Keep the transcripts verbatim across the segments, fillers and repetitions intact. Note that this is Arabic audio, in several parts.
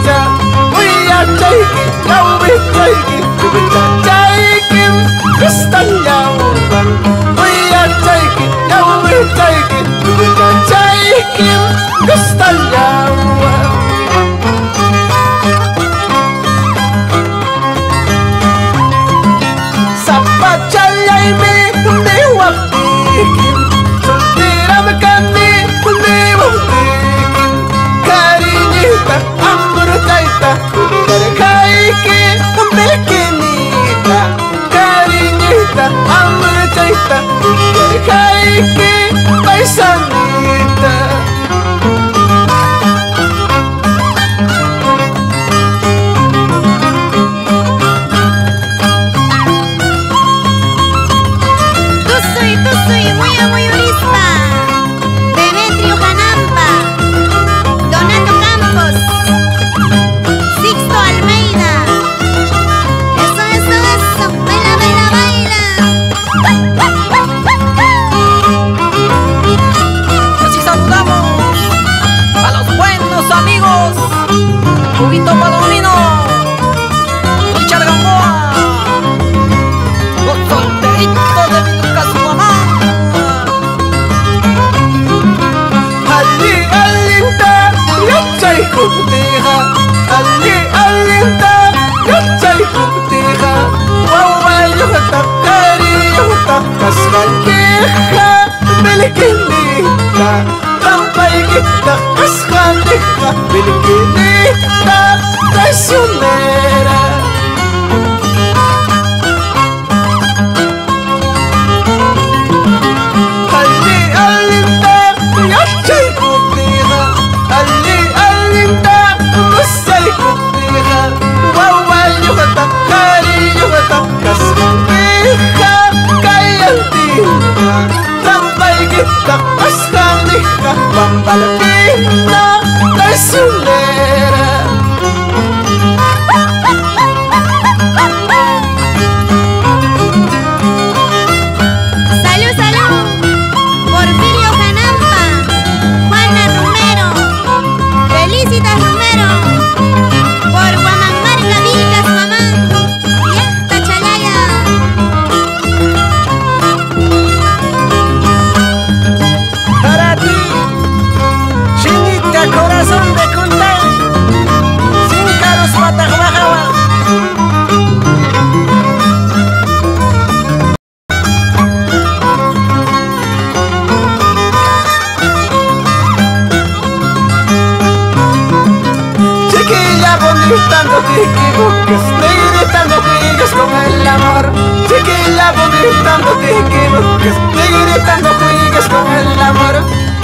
انت ويا تايجي لو بتايجي وبدك تايجي استناوه ويا تايجي لو بتايجي وبدك تايجي استناوه.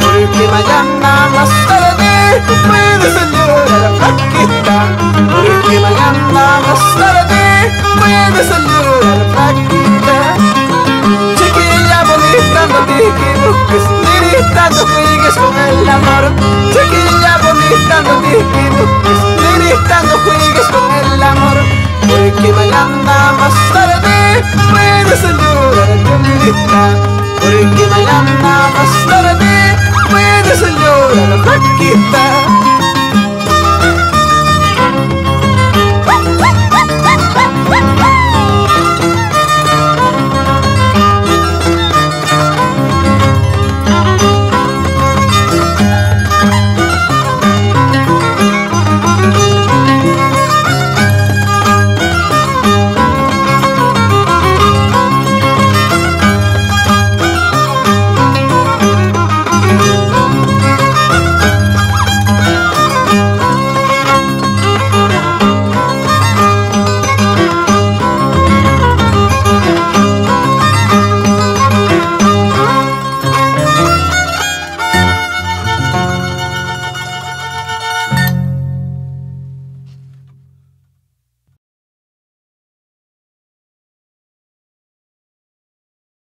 Porque mañana más tarde puedes ayudar a tu amiguita.